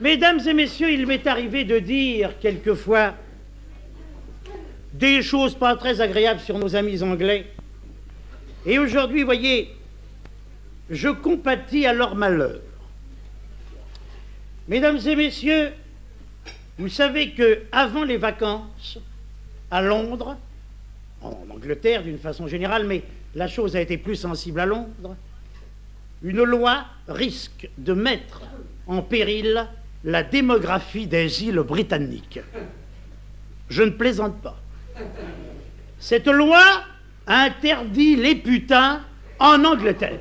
Mesdames et messieurs, il m'est arrivé de dire quelquefois des choses pas très agréables sur nos amis anglais. Et aujourd'hui, voyez, je compatis à leur malheur. Mesdames et messieurs, vous savez qu'avant les vacances, à Londres, en Angleterre d'une façon générale, mais la chose a été plus sensible à Londres, une loi risque de mettre en péril la démographie des îles britanniques. Je ne plaisante pas. Cette loi interdit les putains en Angleterre.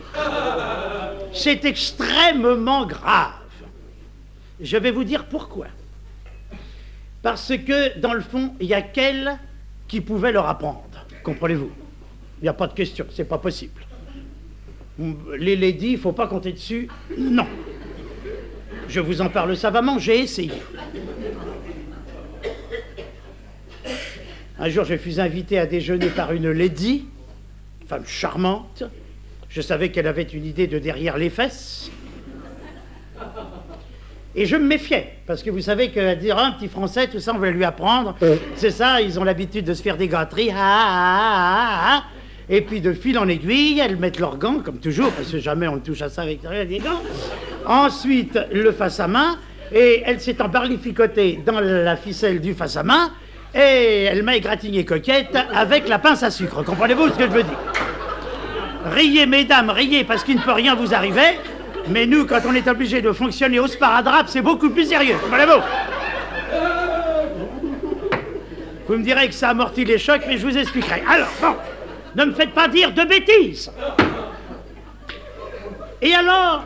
C'est extrêmement grave. Je vais vous dire pourquoi. Parce que, dans le fond, il n'y a qu'elle qui pouvait leur apprendre. Comprenez-vous? Il n'y a pas de question, c'est pas possible. Les ladies, il ne faut pas compter dessus. Non. Je vous en parle savamment, j'ai essayé. Un jour, je fus invité à déjeuner par une lady, une femme charmante. Je savais qu'elle avait une idée de derrière les fesses. Et je me méfiais, parce que vous savez qu'à dire un petit français, tout ça, on veut lui apprendre. C'est ça, ils ont l'habitude de se faire des gâteries. Et puis, de fil en aiguille, elles mettent leurs gants, comme toujours, parce que jamais on ne touche à ça avec des gants. Ensuite, le face-à-main, et elle s'est embarlificotée dans la ficelle du face-à-main. Et elle m'a égratigné coquette avec la pince à sucre. Comprenez-vous ce que je veux dire? Riez, mesdames, riez, parce qu'il ne peut rien vous arriver. Mais nous, quand on est obligé de fonctionner au sparadrap, c'est beaucoup plus sérieux. Comprenez-vous? Vous me direz que ça amortit les chocs, mais je vous expliquerai. Alors, bon, ne me faites pas dire de bêtises. Et alors,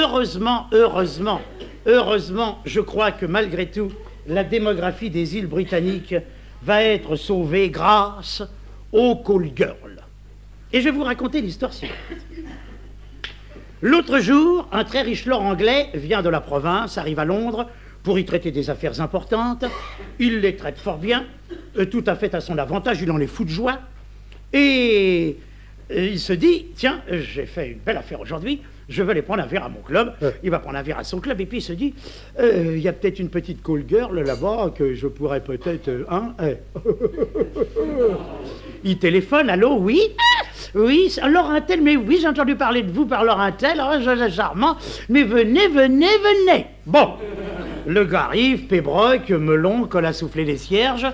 heureusement, je crois que malgré tout, la démographie des îles britanniques va être sauvée grâce aux call girls. Et je vais vous raconter l'histoire suivante. L'autre jour, un très riche lord anglais vient de la province, arrive à Londres pour y traiter des affaires importantes. Il les traite fort bien, tout à fait à son avantage, il en est fou de joie. Et il se dit, tiens, j'ai fait une belle affaire aujourd'hui, je vais aller prendre un verre à mon club, il va prendre un verre à son club, et puis il se dit, il y a peut-être une petite call girl là-bas que je pourrais peut-être... Il téléphone, allô, oui, oui, alors un tel, mais oui, j'ai entendu parler de vous par alors un tel, alors je charmant, mais venez. Bon, le gars arrive, pébroque, melon, colle à souffler les cierges,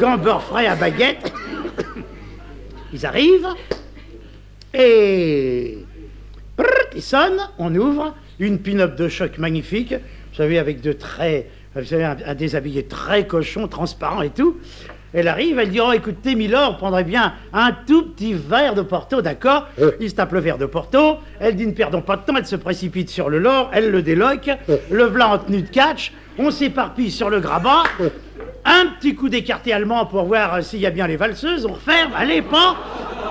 gambeur frais à baguette, ils arrivent, et... Il sonne, on ouvre, une pin-up de choc magnifique, vous savez, avec de traits, vous savez, un déshabillé très cochon, transparent et tout. Elle arrive, elle dit, oh, écoutez, Milord, prendrait bien un tout petit verre de Porto, d'accord? Il se tape le verre de Porto, elle dit, ne perdons pas de temps, elle se précipite sur le lord, elle le déloque, le blanc en tenue de catch, on s'éparpille sur le grabat, un petit coup d'écarté allemand pour voir s'il y a bien les valseuses, on referme, allez, pan.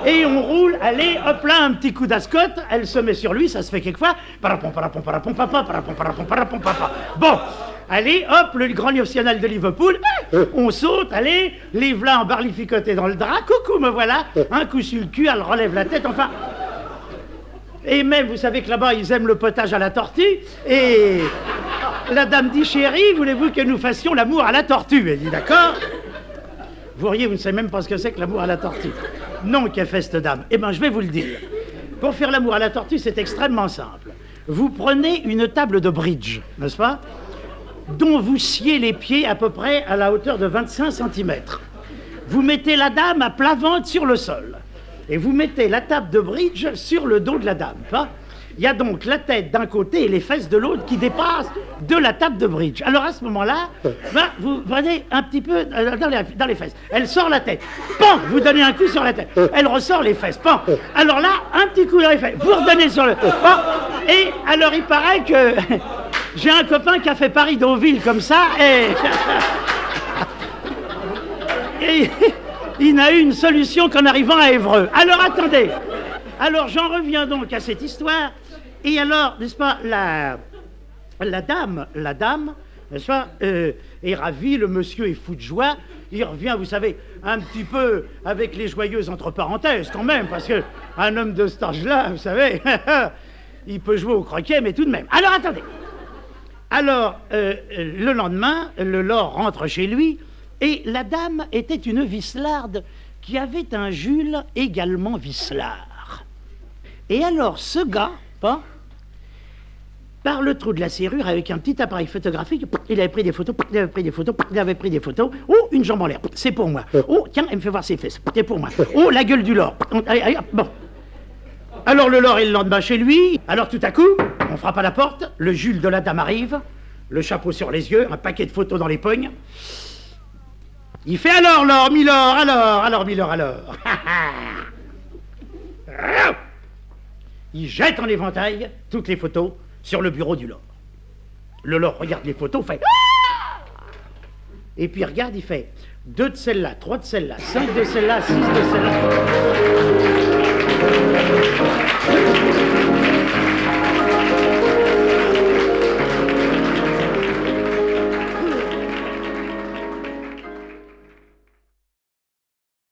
Et on roule, allez, hop là, un petit coup d'ascotte, elle se met sur lui, ça se fait quelquefois. Parapom, parapom, parapom, papa, parapom, parapom, parapom, papa. Bon, allez, hop, le grand national de Liverpool, on saute, allez, les v'là en barlificoté dans le drap, coucou, me voilà, un coup sur le cul, elle relève la tête, enfin... Et même, vous savez que là-bas, ils aiment le potage à la tortue, et... La dame dit, chérie, voulez-vous que nous fassions l'amour à la tortue? Elle dit, d'accord. Vous riez, vous ne savez même pas ce que c'est que l'amour à la tortue. Non, qu'a fait cette dame? Eh bien, je vais vous le dire. Pour faire l'amour à la tortue, c'est extrêmement simple. Vous prenez une table de bridge, n'est-ce pas, dont vous sciez les pieds à peu près à la hauteur de 25 cm. Vous mettez la dame à plat ventre sur le sol. Et vous mettez la table de bridge sur le dos de la dame, pas? Il y a donc la tête d'un côté et les fesses de l'autre qui dépassent de la table de bridge. Alors à ce moment-là, ben, vous prenez un petit peu dans les fesses. Elle sort la tête. Pan! Vous donnez un coup sur la tête. Elle ressort les fesses. Pan! Alors là, un petit coup dans les fesses. Vous redonnez sur le... Pan. Et alors il paraît que j'ai un copain qui a fait Paris-Deauville comme ça et il n'a eu une solution qu'en arrivant à Évreux. Alors attendez. Alors j'en reviens donc à cette histoire. Et alors, n'est-ce pas, la dame, n'est-ce pas, est ravie, le monsieur est fou de joie, il revient, vous savez, un petit peu avec les joyeuses entre parenthèses quand même, parce que un homme de cet âge-là, vous savez, il peut jouer au croquet, mais tout de même. Alors attendez, Alors, le lendemain, le lord rentre chez lui, et la dame était une vislarde qui avait un Jules également vislard. Et alors, ce gars, par le trou de la serrure, avec un petit appareil photographique, il avait pris des photos, il avait pris des photos, il avait pris des photos. Oh, une jambe en l'air, c'est pour moi. Oh, tiens, elle me fait voir ses fesses, c'est pour moi. Oh, la gueule du lord. Bon. Alors le lord est le lendemain chez lui, alors tout à coup, on frappe à la porte, le Jules de la dame arrive, le chapeau sur les yeux, un paquet de photos dans les pognes. Il fait alors lord, milord, alors milord, alors. Il jette en éventail toutes les photos sur le bureau du lord. Le lord regarde les photos, fait... Et puis il regarde, il fait 2 de celle-là, 3 de celle-là, 5 de celle-là, 6 de celle-là.